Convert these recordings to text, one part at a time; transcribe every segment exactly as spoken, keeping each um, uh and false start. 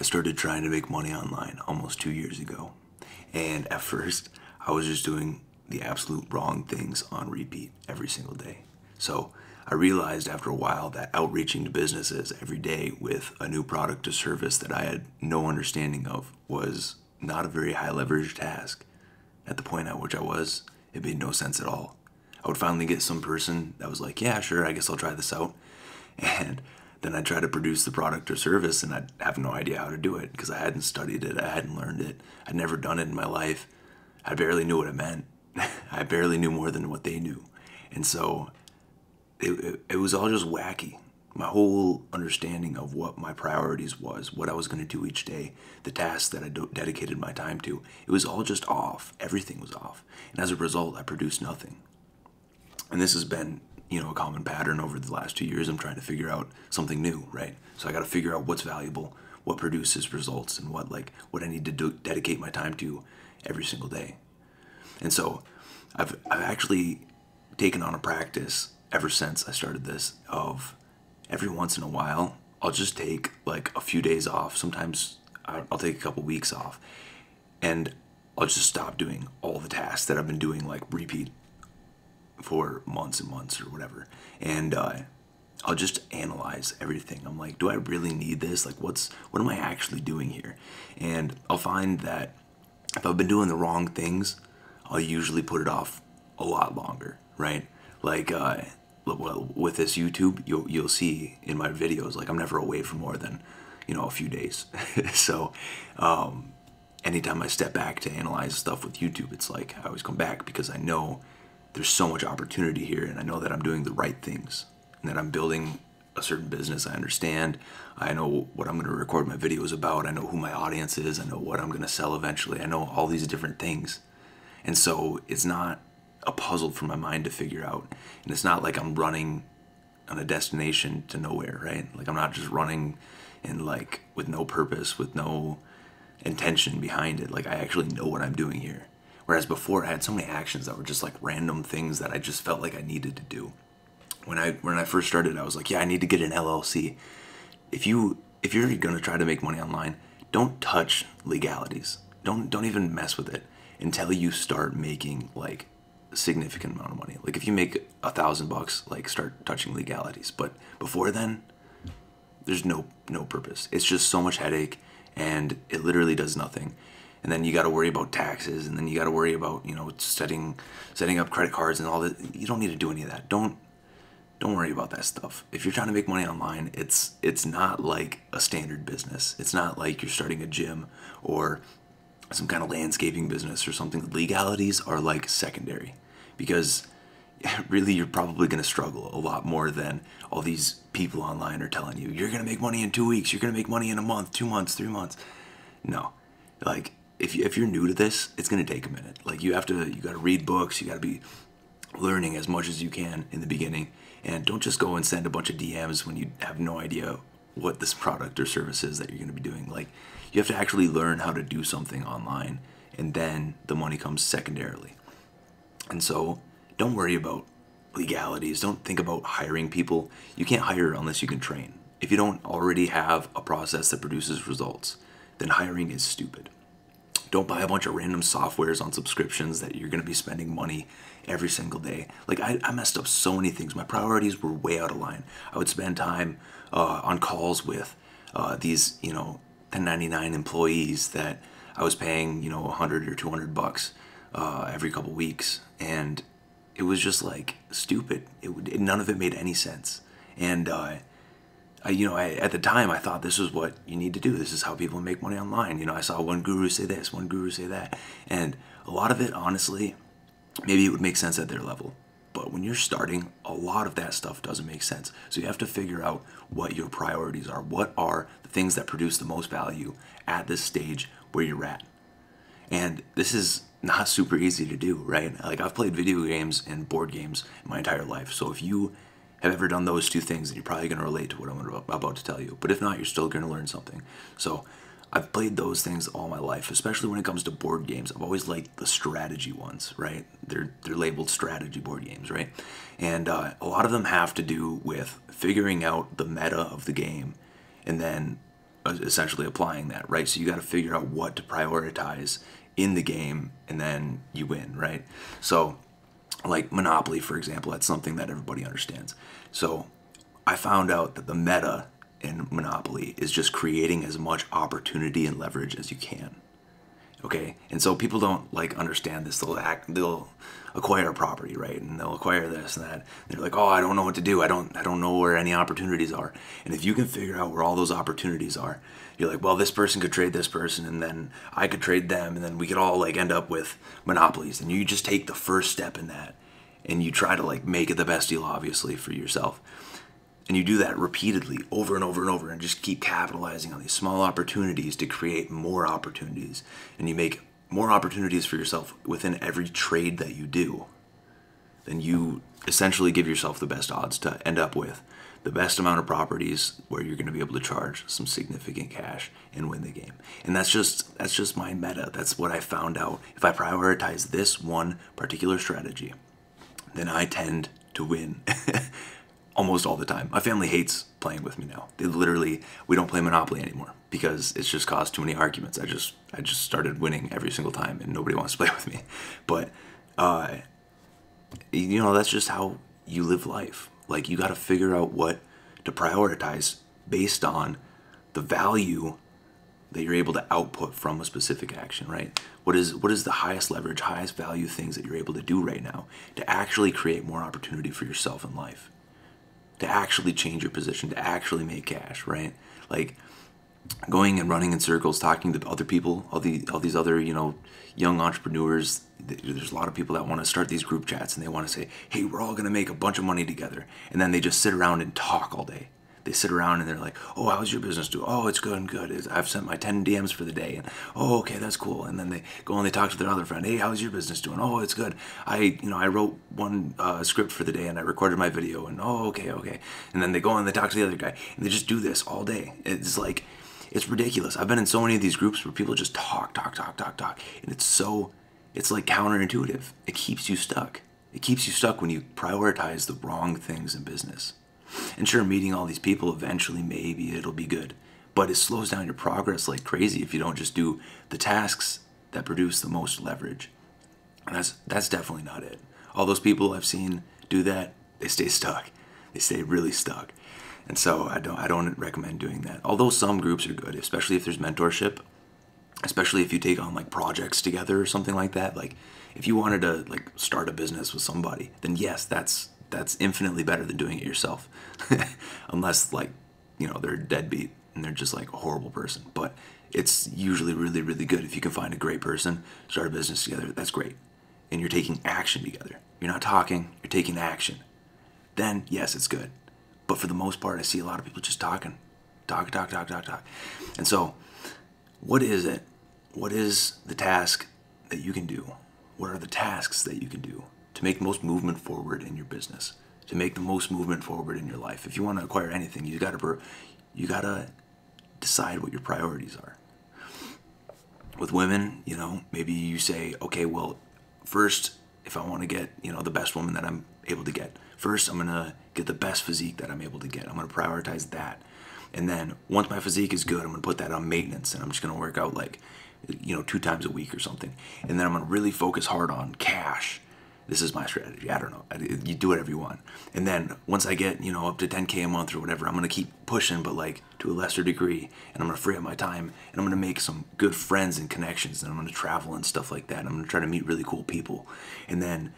I started trying to make money online almost two years ago. And at first, I was just doing the absolute wrong things on repeat every single day. So I realized after a while that outreaching to businesses every day with a new product or service that I had no understanding of was not a very high leverage task. At the point at which I was, it made no sense at all. I would finally get some person that was like, yeah, sure, I guess I'll try this out. And then I'd try to produce the product or service and I'd have no idea how to do it because I hadn't studied it, I hadn't learned it, I'd never done it in my life. I barely knew what it meant. I barely knew more than what they knew. And so it, it, it was all just wacky. My whole understanding of what my priorities was, what I was going to do each day, the tasks that I dedicated my time to, it was all just off. Everything was off. And as a result, I produced nothing. And this has been, you know, a common pattern over the last two years. I'm trying to figure out something new, right? So I got to figure out what's valuable, what produces results, and what, like, what I need to do, dedicate my time to every single day. And so I've, I've actually taken on a practice ever since I started this of every once in a while, I'll just take like a few days off. Sometimes I'll take a couple weeks off and I'll just stop doing all the tasks that I've been doing like repeat for months and months or whatever. And uh, I'll just analyze everything. I'm like, do I really need this? Like what's, what am I actually doing here? And I'll find that if I've been doing the wrong things, I'll usually put it off a lot longer, right? Like, uh, well, with this YouTube, you'll, you'll see in my videos, like I'm never away for more than, you know, a few days. So um, anytime I step back to analyze stuff with YouTube, it's like I always come back because I know there's so much opportunity here and I know that I'm doing the right things and that I'm building a certain business I understand. I know what I'm going to record my videos about. I know who my audience is. I know what I'm going to sell eventually. I know all these different things. And so it's not a puzzle for my mind to figure out. And it's not like I'm running on a destination to nowhere, right? Like I'm not just running and like with no purpose, with no intention behind it. Like I actually know what I'm doing here. Whereas before I had so many actions that were just like random things that I just felt like I needed to do. When I when I first started, I was like, yeah, I need to get an L L C. If you if you're gonna try to make money online, don't touch legalities. Don't don't even mess with it until you start making like significant amount of money. Like if you make a thousand bucks, like start touching legalities. But before then, there's no no purpose. It's just so much headache and it literally does nothing. And then you got to worry about taxes and then you got to worry about, you know, setting setting up credit cards and all that. You don't need to do any of that. Don't don't worry about that stuff. If you're trying to make money online, it's it's not like a standard business. It's not like you're starting a gym or some kind of landscaping business or something. Legalities are like secondary because really you're probably going to struggle a lot more than all these people online are telling you. You're going to make money in two weeks. You're going to make money in a month, two months, three months. No, like if, you, if you're new to this, it's going to take a minute. Like you have to, you got to read books. You got to be learning as much as you can in the beginning. And don't just go and send a bunch of D Ms when you have no idea what this product or service is that you're going to be doing. Like you have to actually learn how to do something online and then the money comes secondarily. And so don't worry about legalities. Don't think about hiring people. You can't hire unless you can train. If you don't already have a process that produces results, then hiring is stupid. Don't buy a bunch of random softwares on subscriptions that you're going to be spending money every single day. Like I, I messed up so many things. My priorities were way out of line. I would spend time uh, on calls with uh, these, you know, ten ninety-nine employees that I was paying, you know, a hundred or two hundred bucks uh, every couple weeks. And it was just like stupid. It, it none of it made any sense. And, uh, I, you know, I, at the time I thought this is what you need to do. This is how people make money online. You know, I saw one guru say this, one guru say that. And a lot of it, honestly, maybe it would make sense at their level. But when you're starting, a lot of that stuff doesn't make sense. So you have to figure out what your priorities are. What are the things that produce the most value at this stage where you're at? And this is not super easy to do, right? Like I've played video games and board games my entire life. So if you have ever done those two things, then you're probably going to relate to what I'm about to tell you. But if not, you're still going to learn something. So I've played those things all my life, especially when it comes to board games. I've always liked the strategy ones, right? They're they're labeled strategy board games, right? And uh, a lot of them have to do with figuring out the meta of the game and then essentially applying that, right? So you got to figure out what to prioritize in the game, and then you win, right? So like Monopoly, for example, that's something that everybody understands. So I found out that the meta in Monopoly is just creating as much opportunity and leverage as you can. Okay, and so people don't like understand this. They'll act, they'll acquire a property, right? And they'll acquire this and that. They're like, oh, I don't know what to do. I don't, I don't know where any opportunities are. And if you can figure out where all those opportunities are, you're like, well, this person could trade this person, and then I could trade them, and then we could all like end up with monopolies. And you just take the first step in that, and you try to like make it the best deal, obviously, for yourself. And you do that repeatedly over and over and over, and just keep capitalizing on these small opportunities to create more opportunities. And you make more opportunities for yourself within every trade that you do. Then you essentially give yourself the best odds to end up with the best amount of properties where you're going to be able to charge some significant cash and win the game. And that's just, that's just my meta. That's what I found out. If I prioritize this one particular strategy, then I tend to win. Almost all the time. My family hates playing with me now. They literally, we don't play Monopoly anymore because it's just caused too many arguments. I just, I just started winning every single time, and nobody wants to play with me. But, uh, you know, that's just how you live life. Like, you got to figure out what to prioritize based on the value that you're able to output from a specific action, right? What is, what is the highest leverage, highest value things that you're able to do right now to actually create more opportunity for yourself in life? To actually change your position, to actually make cash, right? Like going and running in circles, talking to other people, all the all these other, you know, young entrepreneurs. There's a lot of people that want to start these group chats, and they want to say, hey, we're all going to make a bunch of money together. And then they just sit around and talk all day. They sit around and they're like, oh, how's your business doing? Oh, it's good and good. I've sent my ten D Ms for the day. And, oh, okay, that's cool. And then they go and they talk to their other friend. Hey, how's your business doing? Oh, it's good. I, you know, I wrote one uh, script for the day, and I recorded my video. And oh, okay, okay. And then they go and they talk to the other guy, and they just do this all day. It's like, it's ridiculous. I've been in so many of these groups where people just talk, talk, talk, talk, talk. And it's so, it's like counterintuitive. It keeps you stuck. It keeps you stuck when you prioritize the wrong things in business. And sure, meeting all these people, eventually maybe it'll be good, but it slows down your progress like crazy if you don't just do the tasks that produce the most leverage. And that's that's definitely not it. All those people I've seen do that, they stay stuck. They stay really stuck. And so I don't I don't recommend doing that. Although some groups are good, especially if there's mentorship, especially if you take on like projects together or something like that. Like if you wanted to like start a business with somebody, then yes, that's that's infinitely better than doing it yourself. Unless, like, you know, they're deadbeat and they're just like a horrible person. But it's usually really, really good if you can find a great person, start a business together. That's great. And you're taking action together. You're not talking, you're taking action. Then, yes, it's good. But for the most part, I see a lot of people just talking. Talk, talk, talk, talk, talk. And so, what is it? What is the task that you can do? What are the tasks that you can do to make the most movement forward in your business, to make the most movement forward in your life? If you want to acquire anything, you gotta you gotta decide what your priorities are. With women, you know, maybe you say, okay, well, first, if I want to get, you know, the best woman that I'm able to get, first I'm gonna get the best physique that I'm able to get. I'm gonna prioritize that, and then once my physique is good, I'm gonna put that on maintenance, and I'm just gonna work out like, you know, two times a week or something, and then I'm gonna really focus hard on cash. This is my strategy. I don't know. You do whatever you want. And then once I get, you know, up to ten K a month or whatever, I'm going to keep pushing, but like to a lesser degree. And I'm going to free up my time, and I'm going to make some good friends and connections. And I'm going to travel and stuff like that. And I'm going to try to meet really cool people. And then,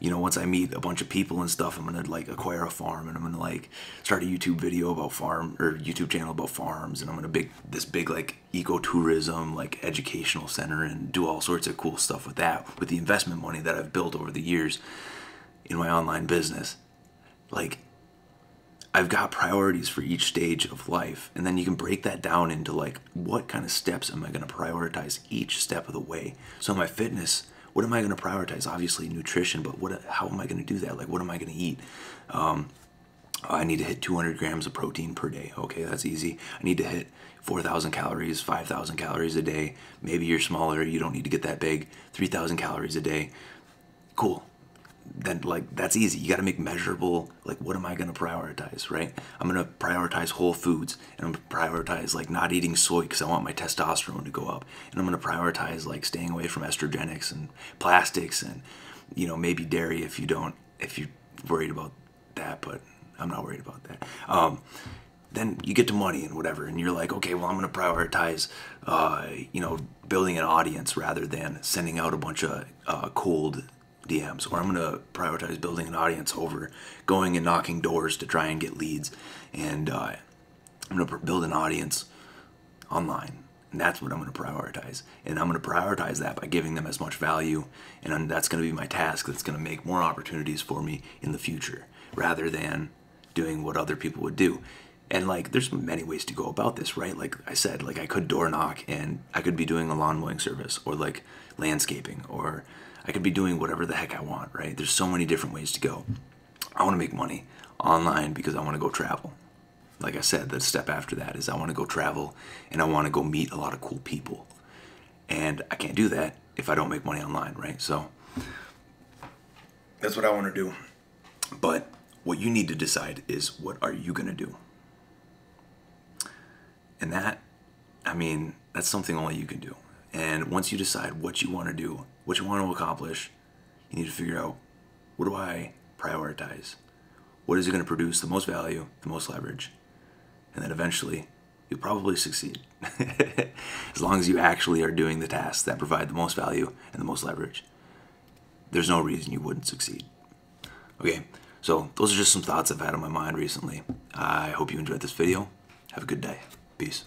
you know, once I meet a bunch of people and stuff, I'm going to like acquire a farm, and I'm going to like start a YouTube video about farm or YouTube channel about farms. And I'm going to make this big like ecotourism, like educational center, and do all sorts of cool stuff with that, with the investment money that I've built over the years in my online business. Like, I've got priorities for each stage of life. And then you can break that down into like, what kind of steps am I going to prioritize each step of the way? So my fitness, what am I going to prioritize? Obviously nutrition, but what? How am I going to do that? Like, what am I going to eat? Um, I need to hit two hundred grams of protein per day. Okay, that's easy. I need to hit four thousand calories, five thousand calories a day. Maybe you're smaller, you don't need to get that big. three thousand calories a day. Cool. then like that's easy. You got to make measurable, like what am I going to prioritize, right? I'm going to prioritize whole foods, and I'm going to prioritize like not eating soy because I want my testosterone to go up, and I'm going to prioritize like staying away from estrogenics and plastics and, you know, maybe dairy if you don't, if you're worried about that, but I'm not worried about that. Um, then you get to money and whatever, and you're like, okay, well, I'm going to prioritize, uh, you know, building an audience rather than sending out a bunch of uh, cold D Ms, or I'm going to prioritize building an audience over going and knocking doors to try and get leads, and uh, I'm going to build an audience online, and that's what I'm going to prioritize, and I'm going to prioritize that by giving them as much value, and that's going to be my task that's going to make more opportunities for me in the future, rather than doing what other people would do. And like, there's many ways to go about this, right? Like I said, like I could door knock and I could be doing a lawn mowing service, or like landscaping, or I could be doing whatever the heck I want, right? There's so many different ways to go. I want to make money online because I want to go travel. Like I said, the step after that is I want to go travel and I want to go meet a lot of cool people. And I can't do that if I don't make money online, right? So that's what I want to do. But what you need to decide is, what are you going to do? And that, I mean, that's something only you can do. And once you decide what you want to do, what you want to accomplish, you need to figure out, what do I prioritize? What is it going to produce the most value, the most leverage? And then eventually, you'll probably succeed. As long as you actually are doing the tasks that provide the most value and the most leverage, there's no reason you wouldn't succeed. Okay, so those are just some thoughts I've had on my mind recently. I hope you enjoyed this video. Have a good day. Peace.